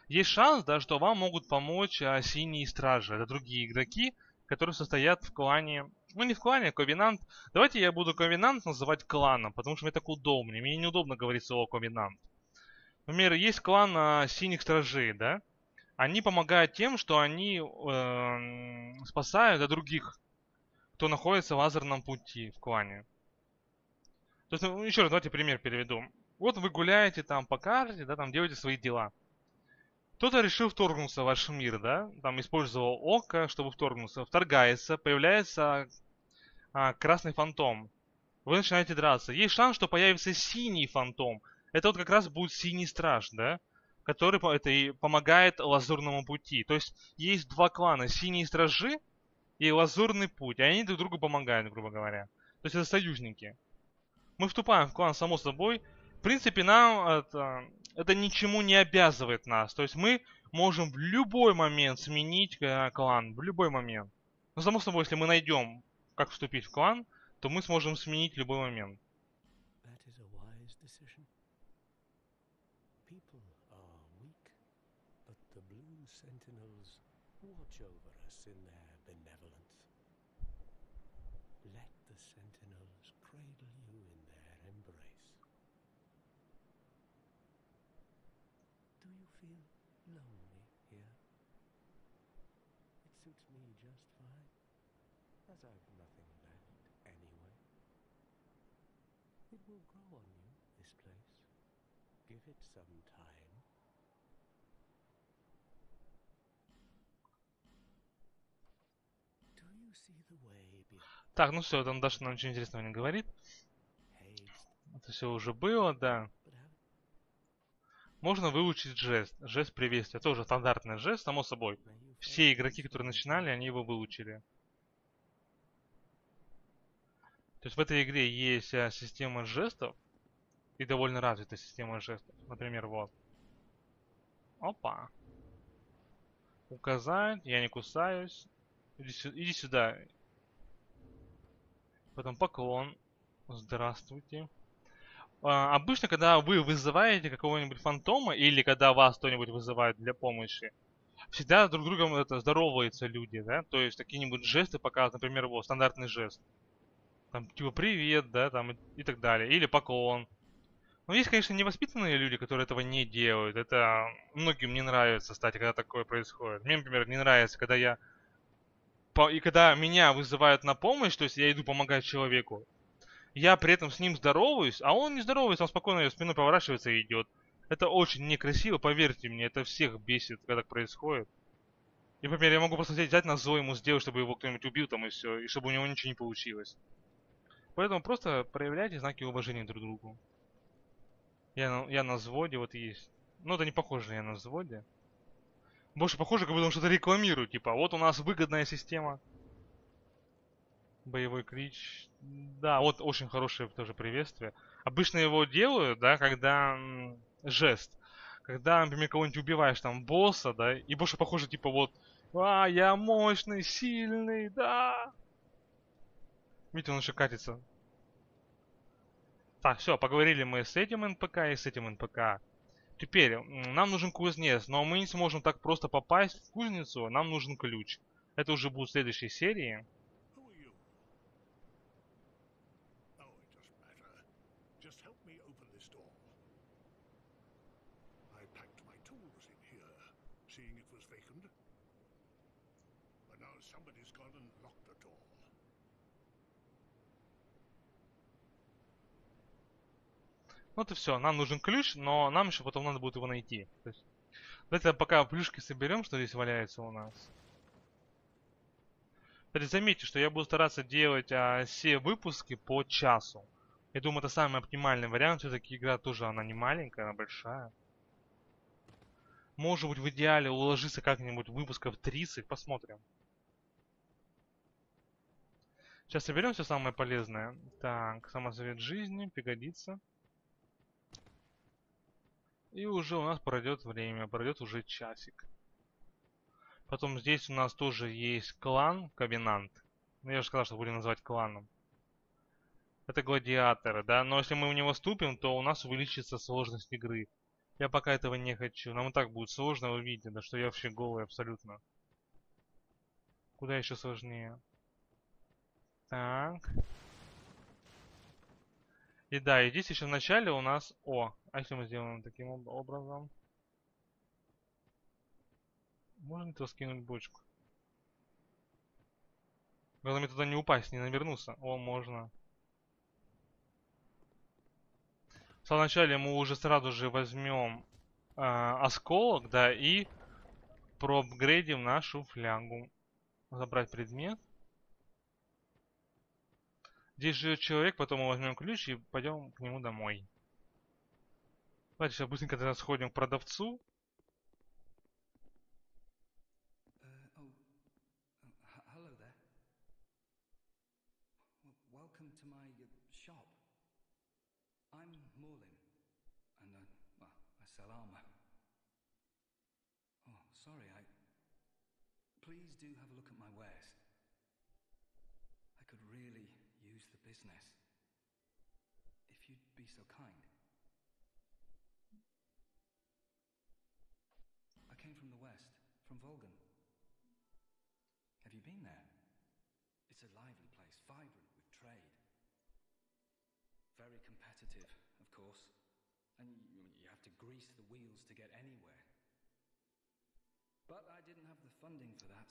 есть шанс, да, что вам могут помочь синие стражи. Это другие игроки, которые состоят в клане, ну не в клане, а ковенант. Давайте я буду ковенант называть кланом, потому что мне так удобнее, мне неудобно говорить слово ковенант. Например, есть клан синих стражей, да? Они помогают тем, что они спасают от других, кто находится в лазерном пути в клане. То есть, ну, еще раз, давайте пример переведу. Вот вы гуляете там по карте, да, там делаете свои дела. Кто-то решил вторгнуться в ваш мир, да, там использовал око, чтобы вторгнуться, вторгается, появляется красный фантом. Вы начинаете драться. Есть шанс, что появится синий фантом. Это вот как раз будет синий страж, да, который это и помогает Лазурному Пути. То есть есть два клана, синие стражи и Лазурный Путь, и они друг другу помогают, грубо говоря. То есть это союзники. Мы вступаем в клан, само собой. В принципе, нам это ничему не обязывает нас. То есть мы можем в любой момент сменить клан, в любой момент. Но само собой, если мы найдем, как вступить в клан, то мы сможем сменить в любой момент. Так, ну все, там Даша нам ничего интересного не говорит. Это все уже было, да. Можно выучить жест. Жест приветствия. Тоже стандартный жест, само собой. Все игроки, которые начинали, они его выучили. То есть в этой игре есть система жестов. И довольно развитая система жестов. Например, вот. Опа. Указать. Я не кусаюсь. Иди сюда. Потом поклон. Здравствуйте. Обычно, когда вы вызываете какого-нибудь фантома, или когда вас кто-нибудь вызывает для помощи, всегда друг с другом здороваются люди, да? То есть какие-нибудь жесты показывают, например, вот, стандартный жест. Там, типа, привет, да, там, и так далее. Или поклон. Но есть, конечно, невоспитанные люди, которые этого не делают. Это многим не нравится, кстати, когда такое происходит. Мне, например, не нравится, когда я... И когда меня вызывают на помощь, то есть я иду помогать человеку, я при этом с ним здороваюсь, а он не здоровается, он спокойно спиной поворачивается и идет. Это очень некрасиво, поверьте мне, это всех бесит, когда так происходит. И, например, я могу просто взять на зло ему сделать, чтобы его кто-нибудь убил там и все, и чтобы у него ничего не получилось. Поэтому просто проявляйте знаки уважения друг другу. Я на взводе, вот есть. Ну, это не похоже на я на взводе. Больше похоже, как будто он что-то рекламирует, типа, вот у нас выгодная система. Боевой клич. Да, вот очень хорошее тоже приветствие. Обычно его делают, да, когда жест. Когда, например, кого-нибудь убиваешь, там, босса, да, и больше похоже, типа, вот, а, я мощный, сильный, да. Видите, он еще катится. Так, все, поговорили мы с этим НПК и с этим НПК. Теперь, нам нужен кузнец, но мы не сможем так просто попасть в кузницу, нам нужен ключ. Это уже будет в следующей серии. Вот и все, нам нужен ключ, но нам еще потом надо будет его найти. То есть, давайте пока плюшки соберем, что здесь валяется у нас. Кстати, заметьте, что я буду стараться делать все выпуски по часу. Я думаю, это самый оптимальный вариант, все-таки игра тоже, она не маленькая, она большая. Может быть, в идеале уложиться как-нибудь выпусков 30, посмотрим. Сейчас соберем все самое полезное. Так, самозавет жизни пригодится. И уже у нас пройдет время, пройдет уже часик. Потом здесь у нас тоже есть клан, Ковенант. Ну, я же сказал, что будем называть кланом. Это гладиаторы, да? Но если мы в него вступим, то у нас увеличится сложность игры. Я пока этого не хочу. Нам и так будет сложно, вы видите, да, что я вообще голый абсолютно. Куда еще сложнее? Так. И да, и здесь еще в начале у нас... О, а если мы сделаем таким образом? Можно туда скинуть бочку? Главное мне туда не упасть, не навернуться. О, можно. В самом начале мы уже сразу же возьмем осколок, да, и проапгрейдим нашу флягу. Забрать предмет. Здесь живет человек, потом мы возьмем ключ и пойдем к нему домой. Давайте сейчас быстренько тогда сходим к продавцу.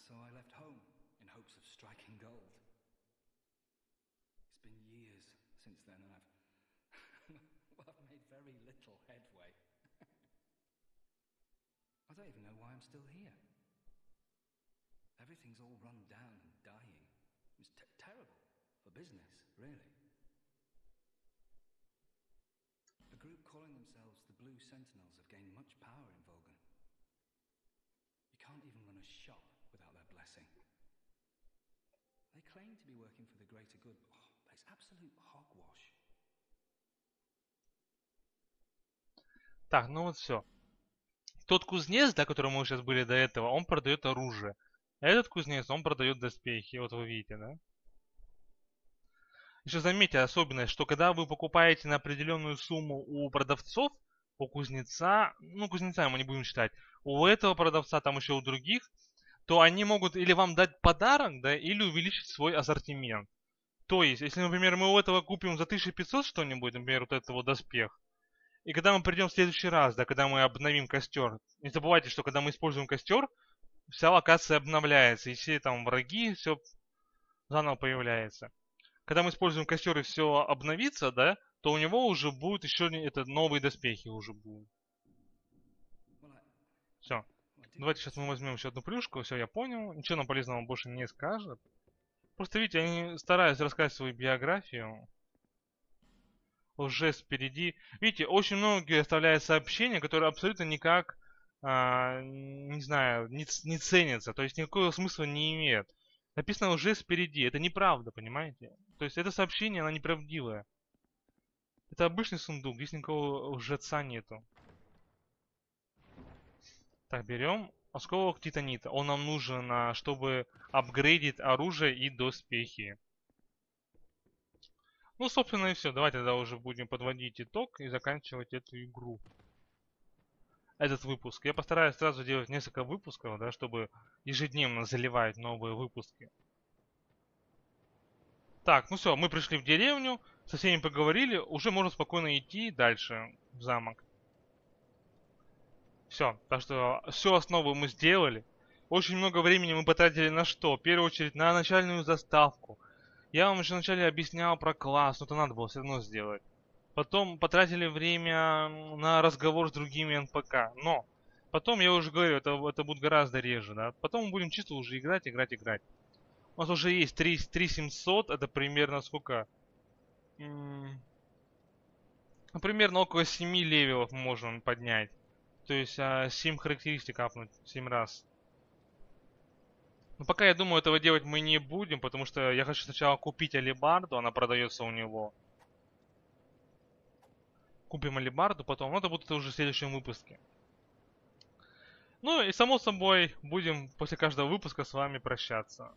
So I left home in hopes of striking gold. It's been years since then, and I've well, I've made very little headway. I don't even know why I'm still here. Everything's all run down and dying. It's terrible for business, really. A group calling themselves the Blue Sentinels have gained much power in Volgan. You can't even run a shop. They claim to be working for the greater good, but it's absolute hogwash. Так, ну вот все. Тот кузнец, да, которого мы сейчас были до этого, он продает оружие. А этот кузнец, он продает доспехи. Вот вы видите, да? Еще заметьте особенность, что когда вы покупаете на определенную сумму у продавцов, у кузнеца, ну кузнеца мы не будем считать, у этого продавца, там еще у других, то они могут или вам дать подарок, да, или увеличить свой ассортимент. То есть, если, например, мы у этого купим за 1500 что-нибудь, например, вот этот вот доспех, и когда мы придем в следующий раз, да, когда мы обновим костер, не забывайте, что когда мы используем костер, вся локация обновляется, и все там враги, все заново появляется. Когда мы используем костер и все обновится, да, то у него уже будут еще это, новые доспехи уже будут. Все. Давайте сейчас мы возьмем еще одну плюшку. Все, я понял. Ничего нам полезного больше не скажет. Просто видите, они стараются рассказать свою биографию. Уже спереди. Видите, очень многие оставляют сообщения, которые абсолютно никак, не знаю, не ценятся. То есть никакого смысла не имеют. Написано уже спереди. Это неправда, понимаете? То есть это сообщение, оно неправдивое. Это обычный сундук. Здесь никакого лжеца нету. Так, берем осколок титанита. Он нам нужен, чтобы апгрейдить оружие и доспехи. Ну, собственно, и все. Давайте тогда уже будем подводить итог и заканчивать эту игру. Этот выпуск. Я постараюсь сразу делать несколько выпусков, да, чтобы ежедневно заливать новые выпуски. Так, ну все, мы пришли в деревню, со всеми поговорили. Уже можно спокойно идти дальше в замок. Все, так что всю основу мы сделали. Очень много времени мы потратили на что? В первую очередь на начальную заставку. Я вам еще вначале объяснял про класс, но это надо было все равно сделать. Потом потратили время на разговор с другими НПК. Но потом, я уже говорю, это будет гораздо реже, да. Потом мы будем чисто уже играть. У нас уже есть 3700, это примерно сколько? Примерно около 7 левелов мы можем поднять. То есть 7 характеристик апнуть 7 раз. Ну, пока, я думаю, этого делать мы не будем, потому что я хочу сначала купить алебарду, она продается у него. Купим алебарду, потом, ну, это будет уже в следующем выпуске. Ну, и, само собой, будем после каждого выпуска с вами прощаться.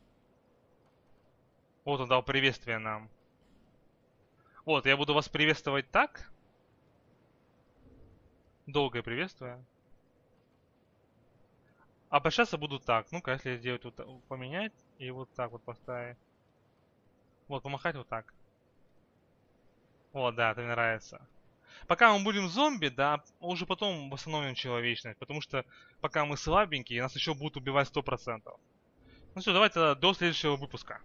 Вот он дал приветствие нам. Вот, я буду вас приветствовать так. Долгое приветствие. А прощаться буду так. Ну-ка, если сделать вот так, поменять и вот так вот поставить. Вот, помахать вот так. Вот, да, это мне нравится. Пока мы будем зомби, да, уже потом восстановим человечность, потому что пока мы слабенькие, нас еще будут убивать 100%. Ну все, давайте до следующего выпуска.